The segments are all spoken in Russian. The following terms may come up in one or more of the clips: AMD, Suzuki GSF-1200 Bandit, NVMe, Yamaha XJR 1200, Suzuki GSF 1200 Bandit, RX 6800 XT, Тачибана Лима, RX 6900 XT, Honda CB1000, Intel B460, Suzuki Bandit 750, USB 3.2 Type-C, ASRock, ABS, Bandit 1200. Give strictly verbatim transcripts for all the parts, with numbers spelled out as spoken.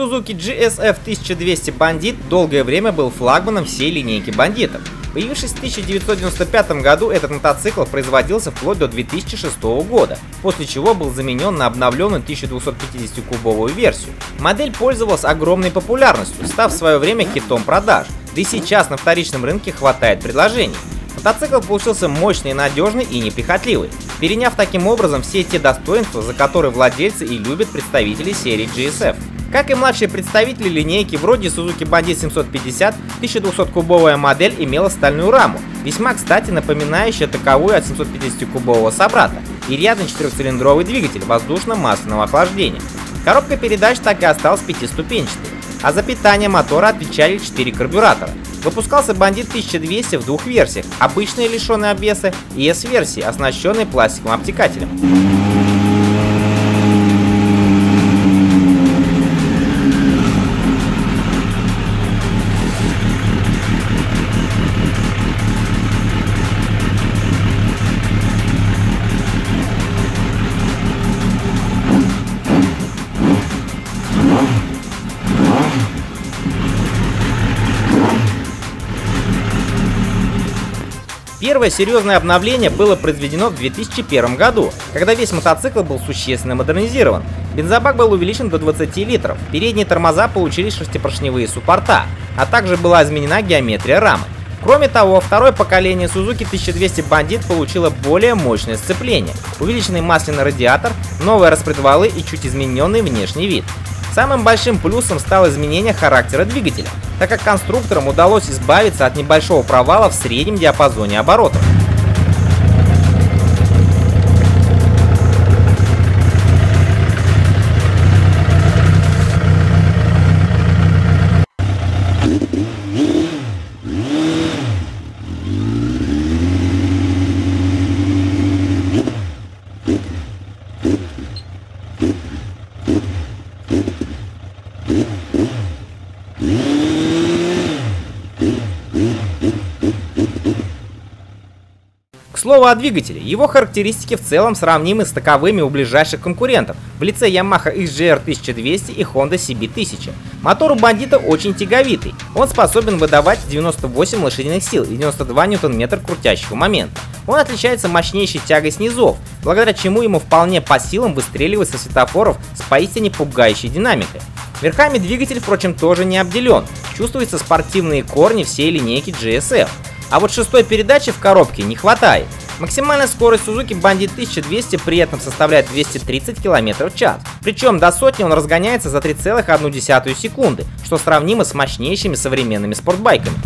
Suzuki джи эс эф тысяча двести Bandit долгое время был флагманом всей линейки бандитов. Появившись в тысяча девятьсот девяносто пятом году, этот мотоцикл производился вплоть до две тысячи шестого года, после чего был заменен на обновленную тысяча двухсот пятидесятикубовую версию. Модель пользовалась огромной популярностью, став в свое время хитом продаж, да и сейчас на вторичном рынке хватает предложений. Мотоцикл получился мощный, надежный и неприхотливый, переняв таким образом все те достоинства, за которые владельцы и любят представителей серии джи эс эф. Как и младшие представители линейки, вроде Suzuki Bandit семьсот пятьдесят, тысяча двухсоткубовая модель имела стальную раму, весьма кстати напоминающая таковую от семисотпятидесятикубового собрата, и рядом четырехцилиндровый двигатель воздушно-масляного охлаждения. Коробка передач так и осталась пятиступенчатой, а за питание мотора отвечали четыре карбюратора. Выпускался Bandit тысяча двести в двух версиях: обычные, лишенные эй би эс, и эс-версии, оснащенные пластиковым обтекателем. Первое серьезное обновление было произведено в две тысячи первом году, когда весь мотоцикл был существенно модернизирован. Бензобак был увеличен до двадцати литров, передние тормоза получили шестипоршневые суппорта, а также была изменена геометрия рамы. Кроме того, второе поколение Suzuki тысяча двести Bandit получило более мощное сцепление, увеличенный масляный радиатор, новые распредвалы и чуть измененный внешний вид. Самым большим плюсом стало изменение характера двигателя, так как конструкторам удалось избавиться от небольшого провала в среднем диапазоне оборотов. К слову о двигателе, его характеристики в целом сравнимы с таковыми у ближайших конкурентов в лице Yamaha икс джей ар тысяча двести и Honda си би тысяча. Мотор у Бандита очень тяговитый, он способен выдавать девяносто восемь лошадиных сил и девяносто два ньютон-метра крутящего момента. Он отличается мощнейшей тягой снизов, благодаря чему ему вполне по силам выстреливать со светофоров с поистине пугающей динамикой. Верхами двигатель, впрочем, тоже не обделен, чувствуются спортивные корни всей линейки джи эс эф. А вот шестой передачи в коробке не хватает. Максимальная скорость Suzuki Bandit тысяча двести при этом составляет двести тридцать км в час. Причем до сотни он разгоняется за три целых одну десятую секунды, что сравнимо с мощнейшими современными спортбайками.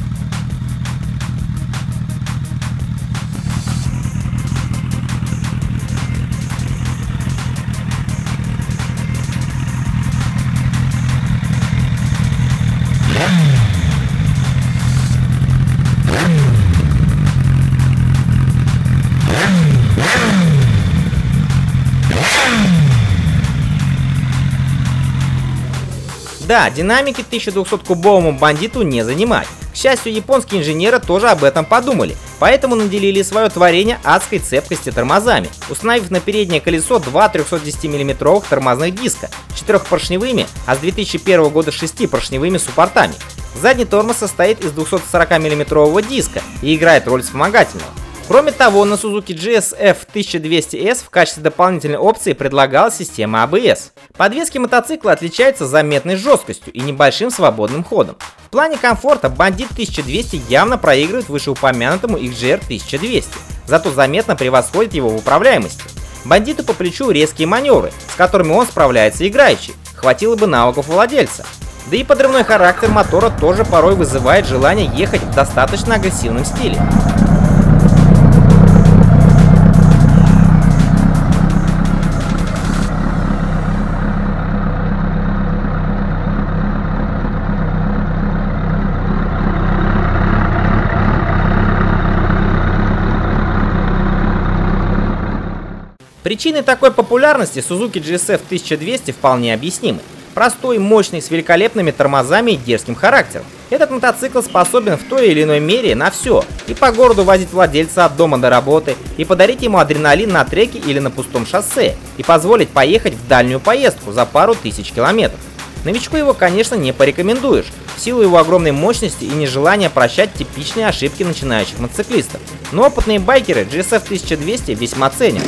Да, динамики тысяча двухсоткубовому бандиту не занимать. К счастью, японские инженеры тоже об этом подумали, поэтому наделили свое творение адской цепкости тормозами, установив на переднее колесо два триста десятимиллиметровых тормозных диска с четырехпоршневыми, а с две тысячи первого года шестипоршневыми суппортами. Задний тормоз состоит из двухсот сорока миллиметрового диска и играет роль вспомогательного. Кроме того, на Suzuki джи эс эф тысяча двести эс в качестве дополнительной опции предлагалась система а бэ эс. Подвески мотоцикла отличаются заметной жесткостью и небольшим свободным ходом. В плане комфорта Bandit тысяча двести явно проигрывает вышеупомянутому икс джей ар тысяча двести, зато заметно превосходит его в управляемости. Бандиту по плечу резкие маневры, с которыми он справляется играючи, хватило бы навыков владельца. Да и подрывной характер мотора тоже порой вызывает желание ехать в достаточно агрессивном стиле. Причины такой популярности Suzuki джи эс эф тысяча двести вполне объяснимы. Простой, мощный, с великолепными тормозами и дерзким характером. Этот мотоцикл способен в той или иной мере на все. И по городу возить владельца от дома до работы, и подарить ему адреналин на треке или на пустом шоссе, и позволить поехать в дальнюю поездку за пару тысяч километров. Новичку его, конечно, не порекомендуешь, в силу его огромной мощности и нежелания прощать типичные ошибки начинающих мотоциклистов. Но опытные байкеры джи эс эф тысяча двести весьма ценят.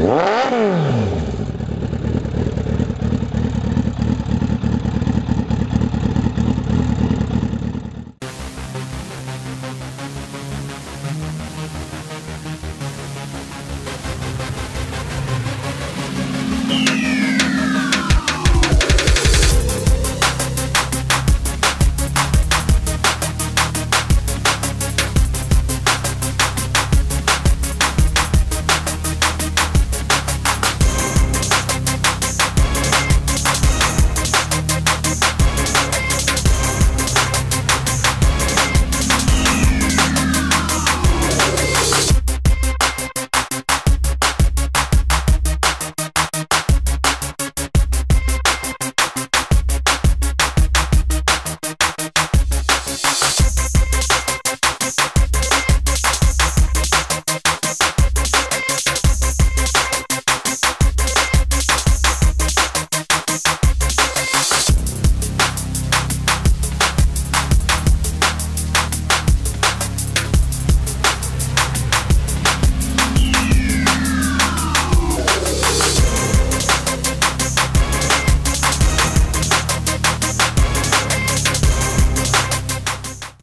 Whoa!